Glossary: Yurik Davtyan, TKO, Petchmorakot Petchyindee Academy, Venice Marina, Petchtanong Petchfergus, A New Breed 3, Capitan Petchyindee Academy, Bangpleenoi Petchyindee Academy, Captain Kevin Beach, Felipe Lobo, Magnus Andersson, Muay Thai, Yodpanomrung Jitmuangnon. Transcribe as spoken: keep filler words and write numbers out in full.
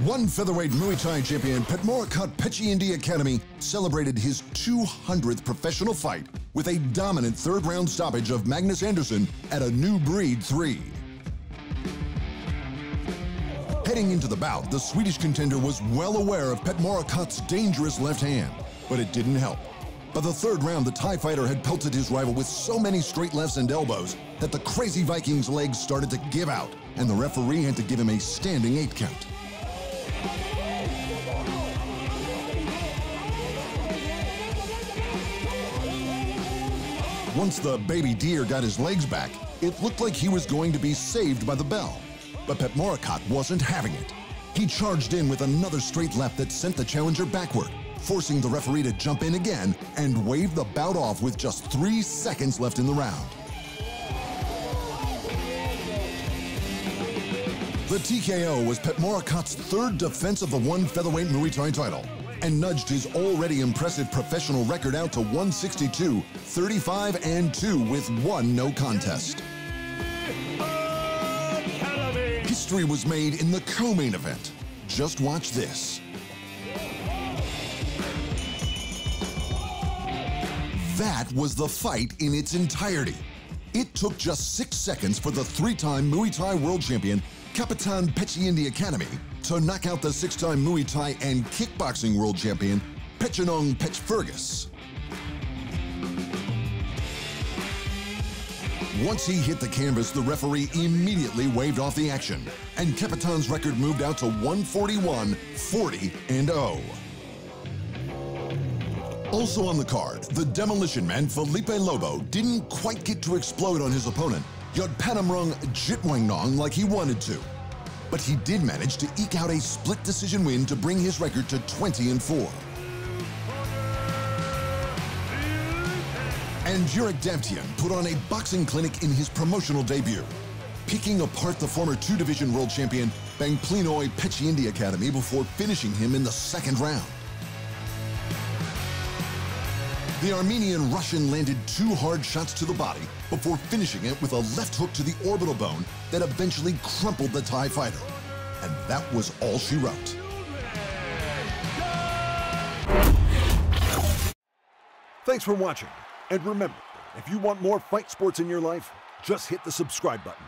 One featherweight Muay Thai champion, Petchmorakot Petchyindee Academy, celebrated his two hundredth professional fight with a dominant third-round stoppage of Magnus Andersson at A New Breed three. Heading into the bout, the Swedish contender was well aware of Petmorakot's dangerous left hand, but it didn't help. By the third round, the Thai fighter had pelted his rival with so many straight lefts and elbows that the crazy Viking's legs started to give out, and the referee had to give him a standing eight count. Once the baby deer got his legs back, it looked like he was going to be saved by the bell. But Petchmorakot wasn't having it. He charged in with another straight left that sent the challenger backward, forcing the referee to jump in again and wave the bout off with just three seconds left in the round. The T K O was Petmorakot's third defense of the one featherweight Muay Thai title and nudged his already impressive professional record out to one sixty-two, thirty-five and two with one no contest. History was made in the co-main event. Just watch this. That was the fight in its entirety. It took just six seconds for the three-time Muay Thai world champion, Capitan Petchyindee Academy, to knock out the six-time Muay Thai and kickboxing world champion, Petchtanong Petchfergus. Once he hit the canvas, the referee immediately waved off the action, and Capitan's record moved out to one forty-one, forty and oh. Also on the card, the demolition man Felipe Lobo didn't quite get to explode on his opponent, Yodpanomrung Jitmuangnon, like he wanted to. But he did manage to eke out a split decision win to bring his record to twenty and four. And Yurik Davtyan put on a boxing clinic in his promotional debut, picking apart the former two-division world champion Bangpleenoi Petchyindee Academy before finishing him in the second round. The Armenian-Russian landed two hard shots to the body before finishing it with a left hook to the orbital bone that eventually crumpled the Thai fighter. And that was all she wrote. Thanks for watching. And remember, if you want more fight sports in your life, just hit the subscribe button.